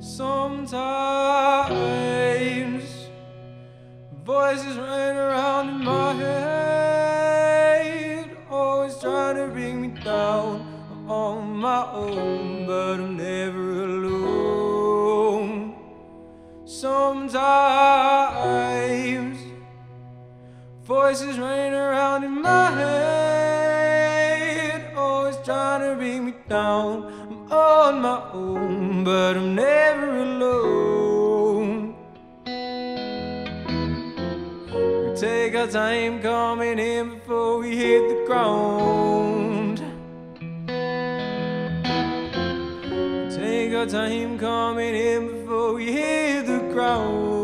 Sometimes voices ran around in my head, always trying to bring me down on my own, but I'm never alone. Sometimes voices ran around in my head, always trying to bring me down, I'm on my own, but I'm never alone. Take our time coming in before we hit the ground. Take our time coming in before we hit the ground.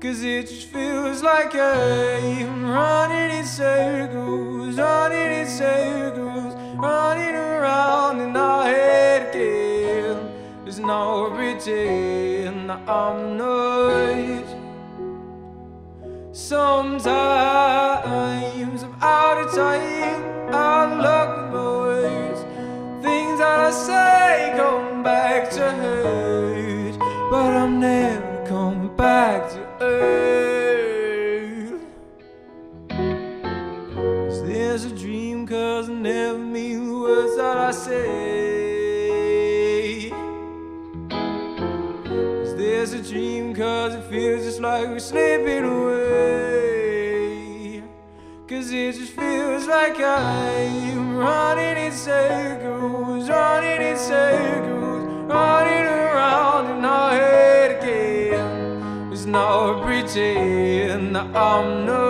'Cause it just feels like I'm running in circles, running in circles, running around in our head again. There's no pretend that I'm not. Sometimes I'm out of time, out of luck with words. Things that I say come back to hurt, but I'm never coming back to earth. 'Cause there's a dream, 'cause I never mean the words that I say. 'Cause there's a dream, 'cause it feels just like we're slipping away. 'Cause it just feels like I'm running in circles, running in circles, running around in our head again. There's no pretend that I'm not.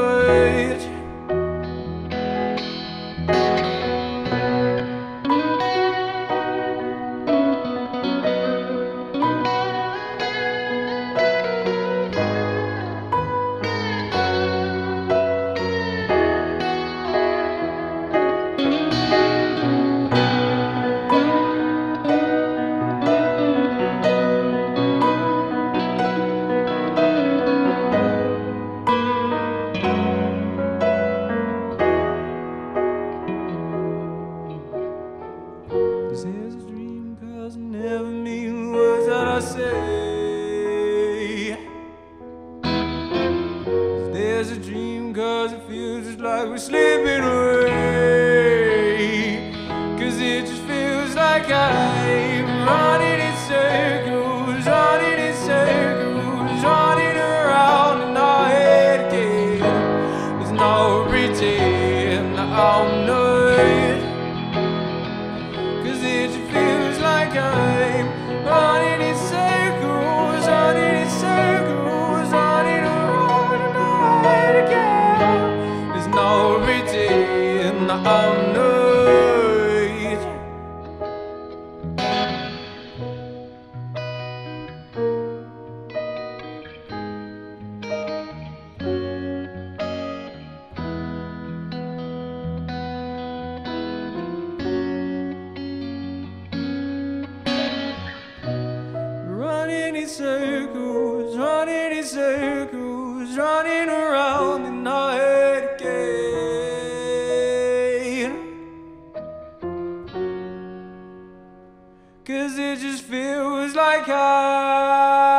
There's a dream, 'cause I never mean the words that I say. There's a dream, 'cause it feels just like we're slipping away. 'Cause it just feels like I'm running in circles, running in circles, running around in our head again. There's no pretend that I'm not. I'm not. Running in circles, running in circles, running around in our head again. Cause it just feels like